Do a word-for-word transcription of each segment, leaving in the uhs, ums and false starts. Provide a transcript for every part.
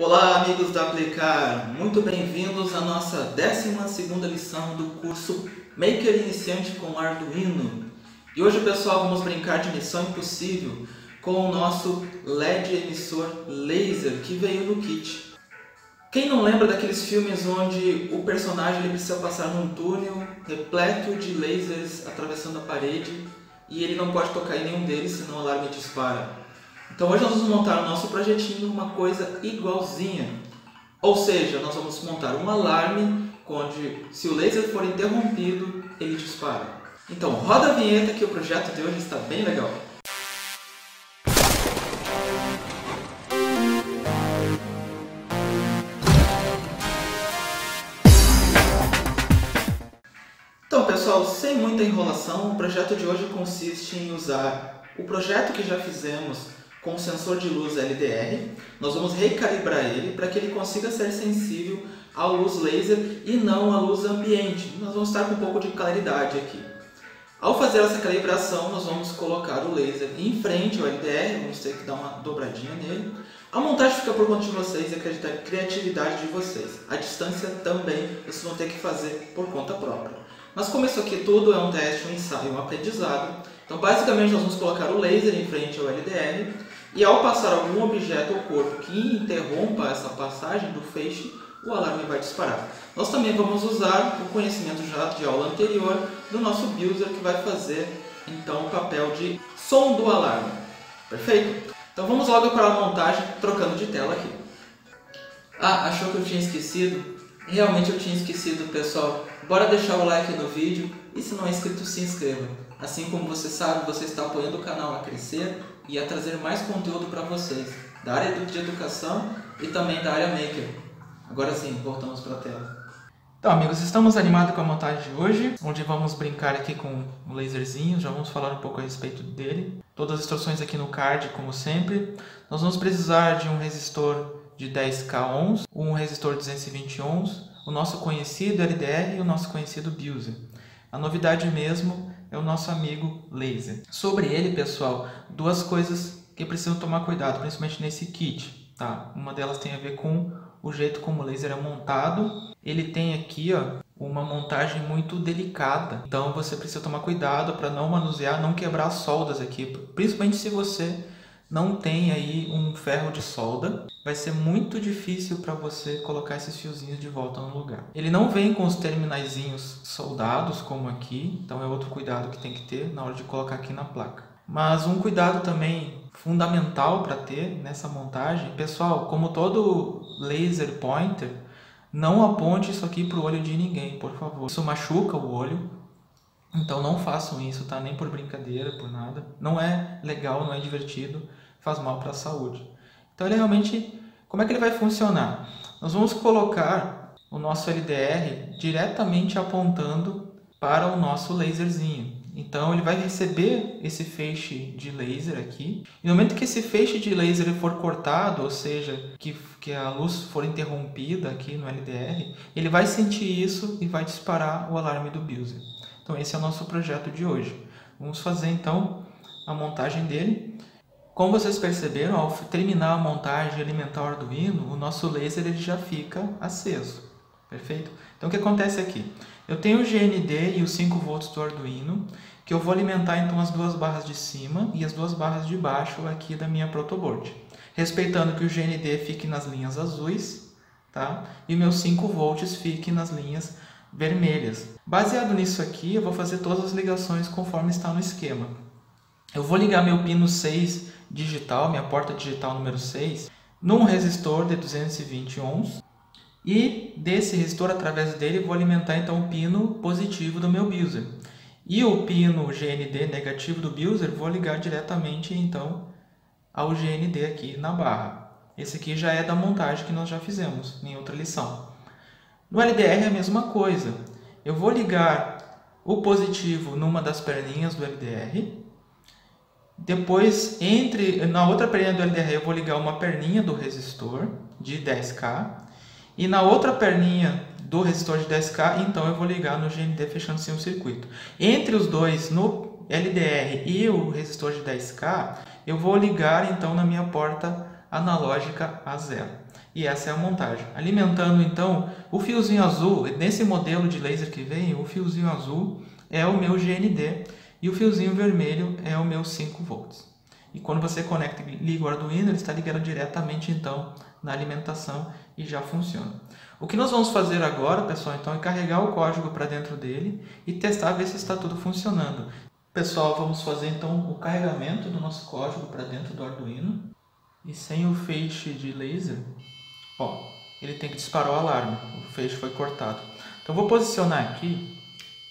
Olá, amigos da Aplicar! Muito bem-vindos à nossa décima segunda lição do curso Maker Iniciante com Arduino. E hoje, pessoal, vamos brincar de missão impossível com o nosso L E D emissor laser que veio no kit. Quem não lembra daqueles filmes onde o personagem ele precisa passar num túnel repleto de lasers atravessando a parede e ele não pode tocar em nenhum deles, senão o alarme dispara? Então hoje nós vamos montar o nosso projetinho uma coisa igualzinha, ou seja, nós vamos montar um alarme onde, se o laser for interrompido, ele dispara. Então roda a vinheta que o projeto de hoje está bem legal. Então pessoal, sem muita enrolação, o projeto de hoje consiste em usar o projeto que já fizemos com o sensor de luz L D R, nós vamos recalibrar ele para que ele consiga ser sensível à luz laser e não à luz ambiente. Nós vamos estar com um pouco de claridade aqui. Ao fazer essa calibração, nós vamos colocar o laser em frente ao L D R, vamos ter que dar uma dobradinha nele. A montagem fica por conta de vocês e acreditar na criatividade de vocês. A distância também vocês vão ter que fazer por conta própria. Mas como isso aqui tudo é um teste, um ensaio, um aprendizado, então basicamente nós vamos colocar o laser em frente ao L D R e ao passar algum objeto ou corpo que interrompa essa passagem do feixe, o alarme vai disparar. Nós também vamos usar o conhecimento já de aula anterior do nosso Buzzer, que vai fazer então o papel de som do alarme. Perfeito? Então vamos logo para a montagem, trocando de tela aqui. Ah, achou que eu tinha esquecido? Realmente eu tinha esquecido, pessoal. Bora deixar o like no vídeo e se não é inscrito, se inscreva. Assim como você sabe, você está apoiando o canal a crescer e a trazer mais conteúdo para vocês, da área de educação e também da área maker. Agora sim, voltamos para a tela. Então amigos, estamos animados com a montagem de hoje, onde vamos brincar aqui com o laserzinho, já vamos falar um pouco a respeito dele. Todas as instruções aqui no card, como sempre. Nós vamos precisar de um resistor de dez K ohms, um resistor de duzentos e vinte ohms, o nosso conhecido L D R e o nosso conhecido Buzzer. A novidade mesmo é o nosso amigo laser. Sobre ele, pessoal, duas coisas que precisam tomar cuidado, principalmente nesse kit, tá? Uma delas tem a ver com o jeito como o laser é montado. Ele tem aqui, ó, uma montagem muito delicada, então você precisa tomar cuidado para não manusear, não quebrar as soldas aqui, principalmente se você não tem aí um ferro de solda, vai ser muito difícil para você colocar esses fiozinhos de volta no lugar. Ele não vem com os terminaizinhos soldados como aqui, então é outro cuidado que tem que ter na hora de colocar aqui na placa. Mas um cuidado também fundamental para ter nessa montagem, pessoal, como todo laser pointer, não aponte isso aqui para o olho de ninguém, por favor. Isso machuca o olho. Então não façam isso, tá? Nem por brincadeira, por nada. Não é legal, não é divertido, faz mal para a saúde. Então ele realmente, como é que ele vai funcionar? Nós vamos colocar o nosso L D R diretamente apontando para o nosso laserzinho. Então ele vai receber esse feixe de laser aqui. E no momento que esse feixe de laser for cortado, ou seja, que, que a luz for interrompida aqui no L D R, ele vai sentir isso e vai disparar o alarme do Buzzer. Então esse é o nosso projeto de hoje. Vamos fazer então a montagem dele. Como vocês perceberam, ao terminar a montagem e alimentar o Arduino, o nosso laser ele já fica aceso. Perfeito? Então o que acontece aqui? Eu tenho o G N D e os cinco volts do Arduino, que eu vou alimentar então as duas barras de cima e as duas barras de baixo aqui da minha protoboard. Respeitando que o G N D fique nas linhas azuis, tá? E meus cinco volts fiquem nas linhas vermelhas. Baseado nisso aqui, eu vou fazer todas as ligações conforme está no esquema. Eu vou ligar meu pino seis digital, minha porta digital número seis, num resistor de duzentos e vinte ohms. E desse resistor, através dele, vou alimentar então o pino positivo do meu Buzzer. E o pino G N D negativo do Buzzer, vou ligar diretamente então ao G N D aqui na barra. Esse aqui já é da montagem que nós já fizemos em outra lição. No L D R é a mesma coisa. Eu vou ligar o positivo numa das perninhas do L D R. Depois, entre, na outra perninha do L D R, eu vou ligar uma perninha do resistor de dez K. E na outra perninha do resistor de dez K, então eu vou ligar no G N D fechando assim o circuito. Entre os dois, no L D R e o resistor de dez K, eu vou ligar então na minha porta analógica A zero. E essa é a montagem. Alimentando então o fiozinho azul, nesse modelo de laser que vem, o fiozinho azul é o meu G N D e o fiozinho vermelho é o meu cinco volts. E quando você conecta e liga o Arduino, ele está ligado diretamente então na alimentação e já funciona. O que nós vamos fazer agora, pessoal, então, é carregar o código para dentro dele e testar, ver se está tudo funcionando. Pessoal, vamos fazer então o carregamento do nosso código para dentro do Arduino. E sem o feixe de laser, ó, ele tem que disparar o alarme, o feixe foi cortado. Então vou posicionar aqui,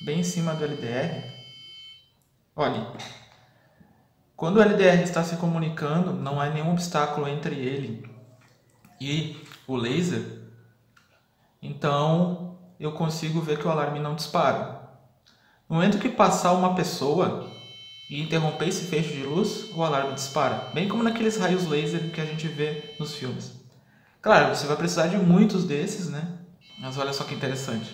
bem em cima do L D R. Olha, quando o L D R está se comunicando, não há nenhum obstáculo entre ele e o laser, então eu consigo ver que o alarme não dispara. No momento que passar uma pessoa e interromper esse feixe de luz, o alarme dispara, bem como naqueles raios laser que a gente vê nos filmes. Claro, você vai precisar de muitos desses, né? Mas olha só que interessante.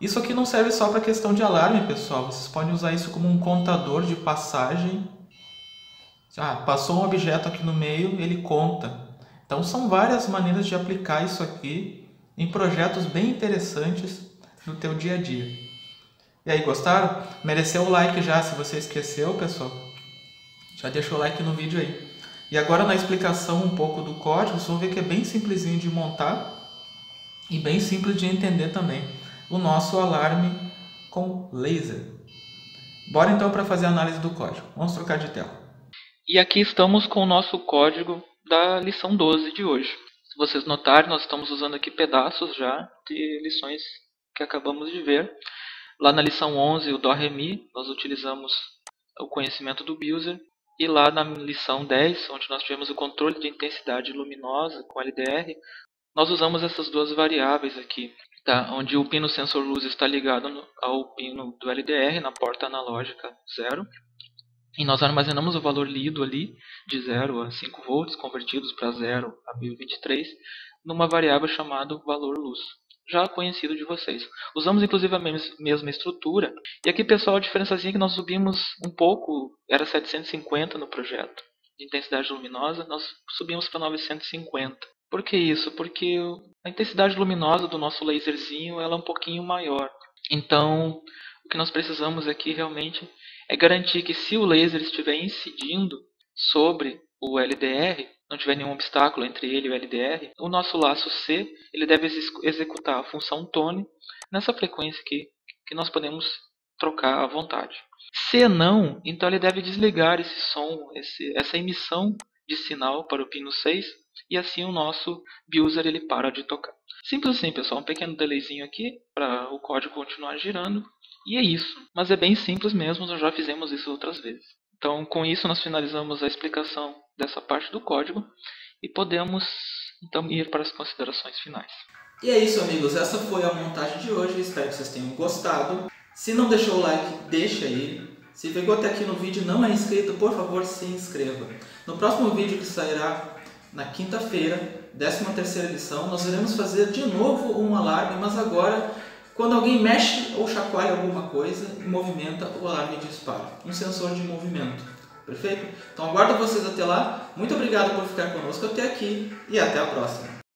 Isso aqui não serve só para questão de alarme, pessoal. Vocês podem usar isso como um contador de passagem. Ah, passou um objeto aqui no meio, ele conta. Então são várias maneiras de aplicar isso aqui em projetos bem interessantes do teu dia a dia. E aí, gostaram? Mereceu o like já, se você esqueceu, pessoal? Já deixa o like no vídeo aí. E agora na explicação um pouco do código, vocês vão ver que é bem simplesinho de montar e bem simples de entender também o nosso alarme com laser. Bora então para fazer a análise do código. Vamos trocar de tela. E aqui estamos com o nosso código da lição doze de hoje. Se vocês notarem, nós estamos usando aqui pedaços já de lições que acabamos de ver. Lá na lição onze, o Dó-Ré-Mi, nós utilizamos o conhecimento do Buzzer. E lá na lição dez, onde nós tivemos o controle de intensidade luminosa com L D R, nós usamos essas duas variáveis aqui, tá? Onde o pino sensor luz está ligado ao pino do L D R, na porta analógica zero. E nós armazenamos o valor lido ali, de zero a cinco volts, convertidos para zero a mil e vinte e três, numa variável chamada valor luz, já conhecido de vocês. Usamos inclusive a mesma estrutura. E aqui, pessoal, a diferençazinha é que nós subimos um pouco, era setecentos e cinquenta no projeto de intensidade luminosa, nós subimos para novecentos e cinquenta. Por que isso? Porque a intensidade luminosa do nosso laserzinho ela é um pouquinho maior. Então, o que nós precisamos aqui realmente é garantir que, se o laser estiver incidindo sobre o L D R, não tiver nenhum obstáculo entre ele e o L D R, o nosso laço C ele deve ex executar a função tone nessa frequência aqui, que nós podemos trocar à vontade. Se não, então ele deve desligar esse som, esse, essa emissão de sinal para o pino seis, e assim o nosso buzzer ele para de tocar. Simples assim, pessoal, um pequeno delayzinho aqui para o código continuar girando. E é isso, mas é bem simples mesmo, nós já fizemos isso outras vezes. Então, com isso, nós finalizamos a explicação dessa parte do código e podemos, então, ir para as considerações finais. E é isso, amigos, essa foi a montagem de hoje, espero que vocês tenham gostado. Se não deixou o like, deixa aí. Se pegou até aqui no vídeo e não é inscrito, por favor, se inscreva. No próximo vídeo, que sairá na quinta-feira, décima terceira lição, nós iremos fazer de novo um alarme, mas agora, quando alguém mexe ou chacoalha alguma coisa, movimenta, o alarme dispara. Um sensor de movimento. Perfeito? Então aguardo vocês até lá. Muito obrigado por ficar conosco até aqui e até a próxima.